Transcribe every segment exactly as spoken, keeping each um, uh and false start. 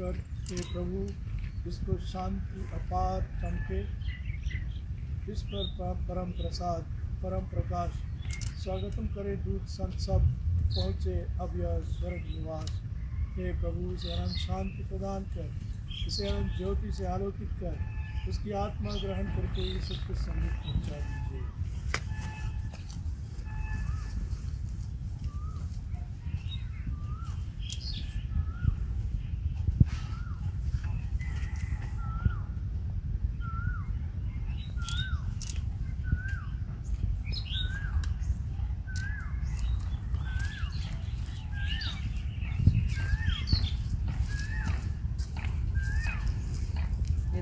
ईश्वर के प्रभु इसको शांति अपार चमके। इस पर परम प्रसाद परम प्रकाश स्वागतम करे दूत संत सब पहुँचे अब यह स्वर्ग निवास। हे प्रभु इसे अनंत शांति प्रदान कर, इसे अनंत ज्योति से आलोकित कर, उसकी आत्मा ग्रहण करके ये सब कुछ सम्मुख पहुँचा दीजिए।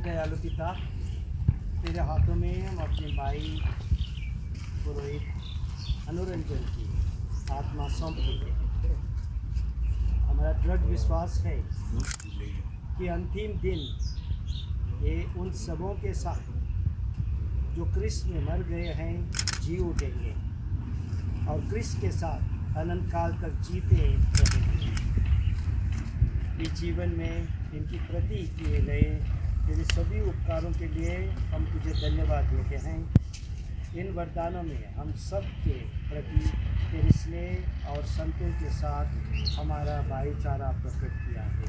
दयालु पिता, तेरे हाथों में हम अपने भाई पुरोहित अनुरंजन की आत्मा सौंप देते हैं। हमारा दृढ़ विश्वास है कि अंतिम दिन ये उन सबों के साथ जो कृष्ण में मर गए हैं जी उठेंगे और कृष्ण के साथ अनंत काल तक जीते रहेंगे। इस जीवन में इनकी प्रति किए गए तेरे सभी उपकारों के लिए हम तुझे धन्यवाद देते हैं। इन वरदानों में हम सब के प्रति तेरे स्नेह और संतों के साथ हमारा भाईचारा प्रकट किया है।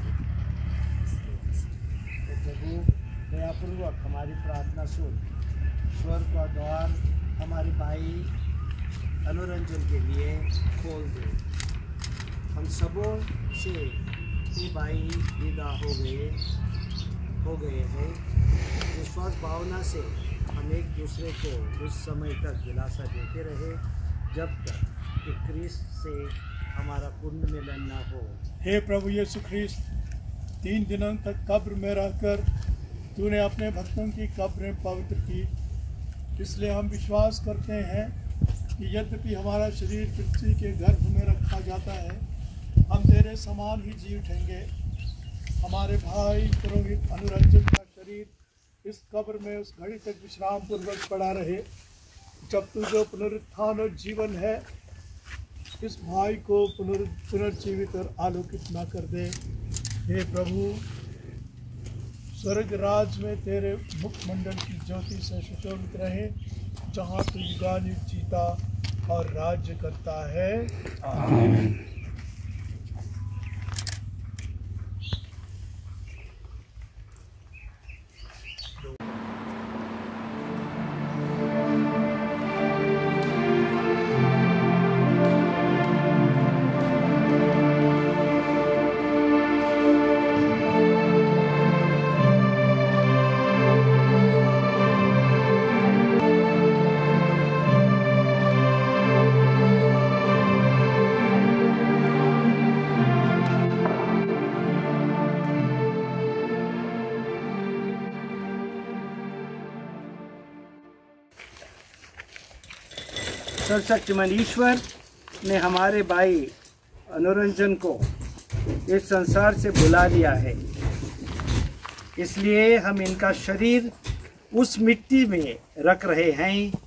प्रभु दयापूर्वक हमारी प्रार्थना सुन। स्वर्ग का द्वार हमारे भाई अनुरंजन के लिए खोल दे। हम सबों से ये भाई विदा हो गए हो गए हैं। विश्वास भावना से हम एक दूसरे को उस समय तक दिलासा देते रहे जब तक कि क्रिस्ट से हमारा पुण्य मिलन न हो। हे प्रभु यीशु ख्रीस्त, तीन दिनों तक कब्र में रहकर तूने अपने भक्तों की कब्रें पवित्र की, इसलिए हम विश्वास करते हैं कि यद्यपि हमारा शरीर पृथ्वी के गर्भ में रखा जाता है, हम तेरे समान ही जी उठेंगे। हमारे भाई पुरोहित अनुरंजन का शरीर इस कब्र में उस घड़ी तक विश्राम पूर्वक पड़ा रहे जब तू जो पुनरुत्थान और जीवन है इस भाई को पुनर पुनर्जीवित और आलोकित ना कर दे। हे प्रभु, स्वर्ग राज में तेरे मुखमंडल की ज्योति से सुशोभित रहे जहाँ तू युगानुयुग जीता और राज्य करता है। आमीन। सर्वशक्तिमान ईश्वर ने हमारे भाई अनुरंजन को इस संसार से बुला लिया है, इसलिए हम इनका शरीर उस मिट्टी में रख रहे हैं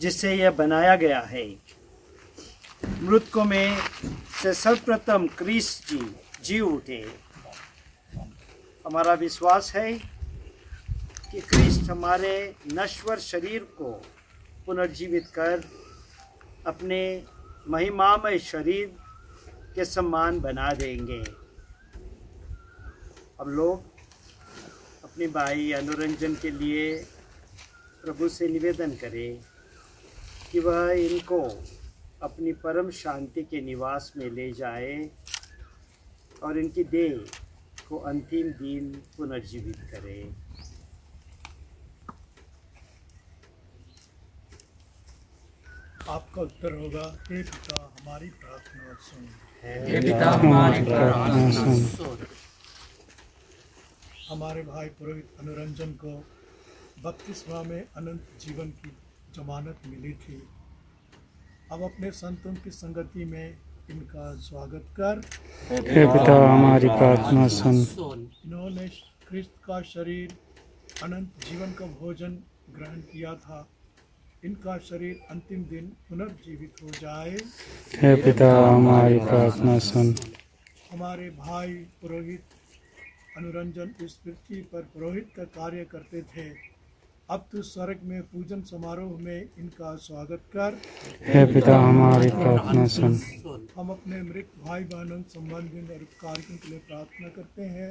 जिससे यह बनाया गया है। मृतकों में से सर्वप्रथम क्रिस्ट जी जी उठे। हमारा विश्वास है कि क्रिस्ट हमारे नश्वर शरीर को पुनर्जीवित कर अपने महिमामय शरीर के सम्मान बना देंगे। अब लोग अपने भाई अनुरंजन के लिए प्रभु से निवेदन करें कि वह इनको अपनी परम शांति के निवास में ले जाए और इनकी देह को अंतिम दिन पुनर्जीवित करे। आपका उत्तर होगा, हे पिता हमारी प्रार्थना सुन। हे पिता हमारी प्रार्थना सुन। हमारे भाई पुरोहित अनुरंजन को बपतिस्मा में अनंत जीवन की जमानत मिली थी। अब अपने संतों की संगति में इनका स्वागत कर। हे पिता हमारी प्रार्थना सुन। इन्होंने ख्रिस्त का शरीर अनंत जीवन का भोजन ग्रहण किया था, इनका शरीर अंतिम दिन पुनर्जीवित हो जाए। हे पिता हमारी प्रार्थना सुन। हमारे भाई पुरोहित अनुरंजन इस पृथ्वी पर पुरोहित का कार्य करते थे। अब तू स्वर्ग में पूजन समारोह में इनका स्वागत कर। हे पिता हमारी प्रार्थना सुन। हम अपने मृत भाई बहनों संबंधी कार्यों के लिए प्रार्थना करते हैं,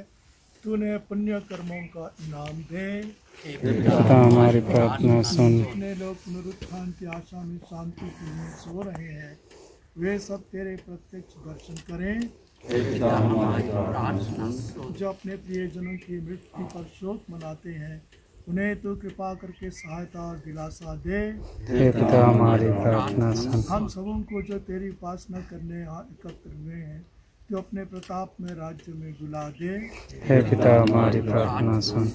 तूने पुण्य कर्मों का इनाम दे। हे पिता हमारी प्रार्थना सुन। अपने लोग पुनरुत्थान की आशा में शांति के लिए सो रहे हैं, वे सब तेरे प्रत्यक्ष दर्शन करें। जो अपने प्रियजनों की मृत्यु पर शोक मनाते हैं, उन्हें तू कृपा करके सहायता और दिलासा दे। हम सबों को जो तेरी उपासना करने यहाँ एकत्र हुए हैं, जो अपने प्रताप में राज्य में बुला दे। हे पिता हमारी प्रार्थना सुन।